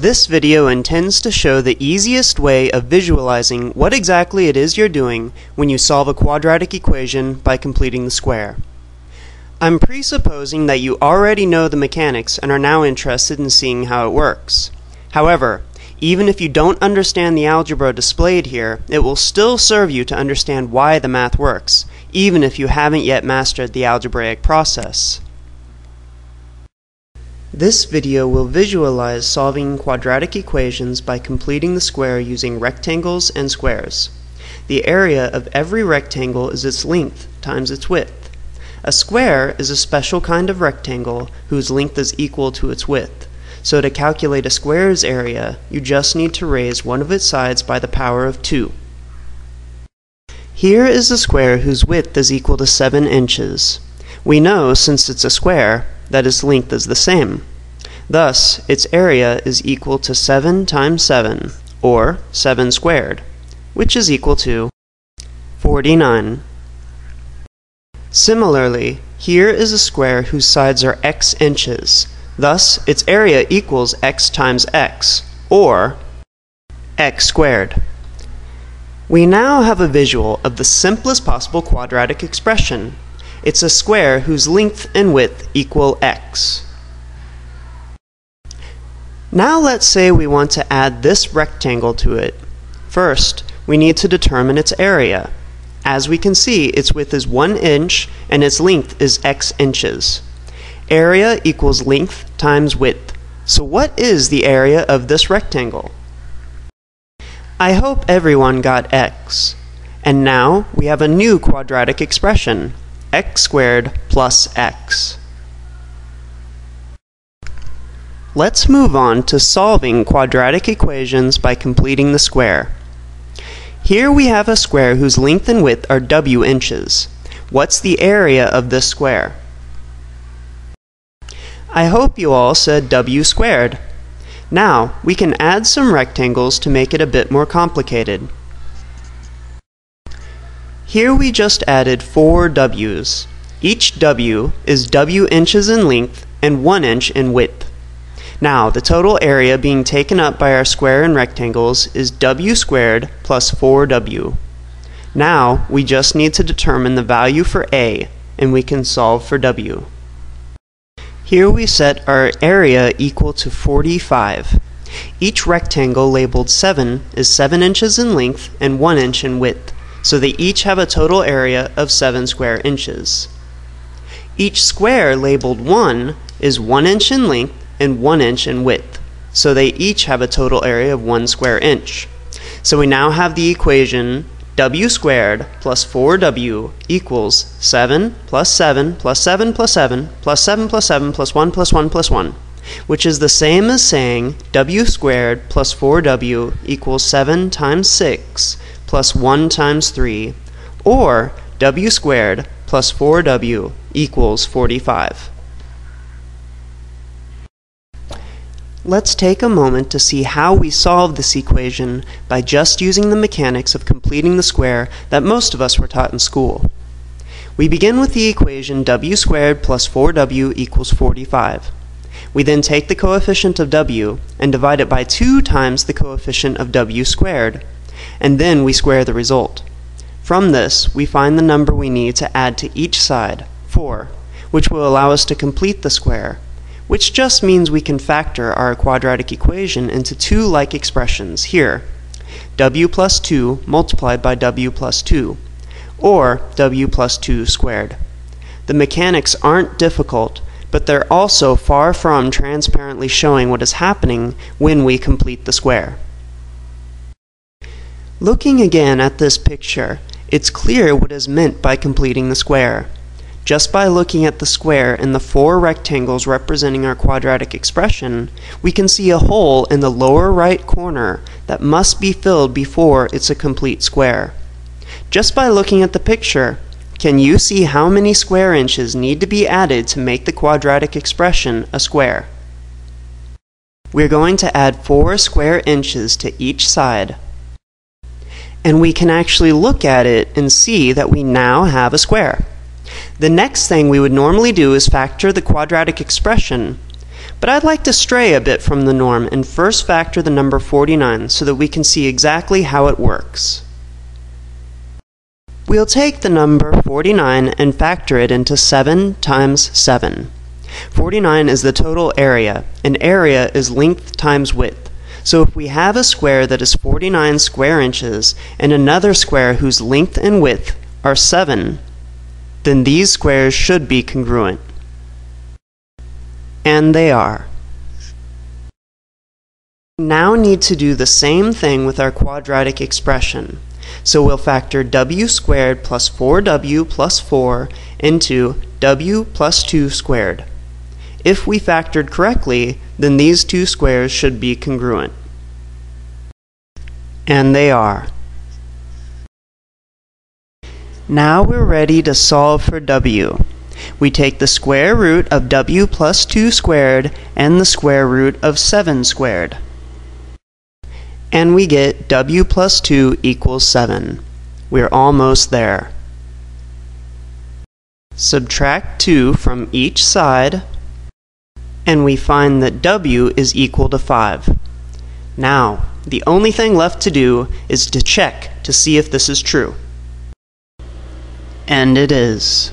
This video intends to show the easiest way of visualizing what exactly it is you're doing when you solve a quadratic equation by completing the square. I'm presupposing that you already know the mechanics and are now interested in seeing how it works. However, even if you don't understand the algebra displayed here, it will still serve you to understand why the math works, even if you haven't yet mastered the algebraic process. This video will visualize solving quadratic equations by completing the square using rectangles and squares. The area of every rectangle is its length times its width. A square is a special kind of rectangle whose length is equal to its width. So to calculate a square's area, you just need to raise one of its sides by the power of 2. Here is a square whose width is equal to 7 inches. We know, since it's a square, that its length is the same. Thus, its area is equal to 7 times 7, or 7 squared, which is equal to 49. Similarly, here is a square whose sides are x inches. Thus, its area equals x times x, or x squared. We now have a visual of the simplest possible quadratic expression. It's a square whose length and width equal x. Now let's say we want to add this rectangle to it. First, we need to determine its area. As we can see, its width is 1 inch and its length is x inches. Area equals length times width. So what is the area of this rectangle? I hope everyone got x. And now we have a new quadratic expression, x squared plus x. Let's move on to solving quadratic equations by completing the square. Here we have a square whose length and width are w inches. What's the area of this square? I hope you all said w squared. Now, we can add some rectangles to make it a bit more complicated. Here we just added 4 w's. Each w is w inches in length and 1 inch in width. Now, the total area being taken up by our square and rectangles is w squared plus 4w. Now, we just need to determine the value for a, and we can solve for w. Here we set our area equal to 45. Each rectangle labeled 7 is 7 inches in length and 1 inch in width, so they each have a total area of 7 square inches. Each square labeled 1 is 1 inch in length and 1 inch in width, so they each have a total area of 1 square inch. So we now have the equation w squared plus 4w equals 7 plus 7 plus 7 plus 7 plus 7 plus 7 plus 1 plus 1 plus 1, which is the same as saying w squared plus 4w equals 7 times 6 plus 1 times 3, or w squared plus 4w equals 45. Let's take a moment to see how we solve this equation by just using the mechanics of completing the square that most of us were taught in school. We begin with the equation w squared plus 4w equals 45. We then take the coefficient of w and divide it by 2 times the coefficient of w squared, and then we square the result. From this, we find the number we need to add to each side, 4, which will allow us to complete the square, which just means we can factor our quadratic equation into two like expressions here, w plus 2 multiplied by w plus 2, or w plus 2 squared. The mechanics aren't difficult, but they're also far from transparently showing what is happening when we complete the square. Looking again at this picture, it's clear what is meant by completing the square. Just by looking at the square and the 4 rectangles representing our quadratic expression, we can see a hole in the lower right corner that must be filled before it's a complete square. Just by looking at the picture, can you see how many square inches need to be added to make the quadratic expression a square? We're going to add 4 square inches to each side. And we can actually look at it and see that we now have a square. The next thing we would normally do is factor the quadratic expression, But I'd like to stray a bit from the norm and first factor the number 49 so that we can see exactly how it works. We'll take the number 49 and factor it into 7 times 7. 49 is the total area, and area is length times width. So if we have a square that is 49 square inches and another square whose length and width are 7, then these squares should be congruent. And they are. We now need to do the same thing with our quadratic expression. So we'll factor w squared plus 4w plus 4 into w plus 2 squared. If we factored correctly, then these two squares should be congruent. And they are. Now we're ready to solve for w. We take the square root of w plus 2 squared and the square root of 7 squared. And we get w plus 2 equals 7. We're almost there. Subtract 2 from each side, and we find that w is equal to 5. Now, the only thing left to do is to check to see if this is true. And it is.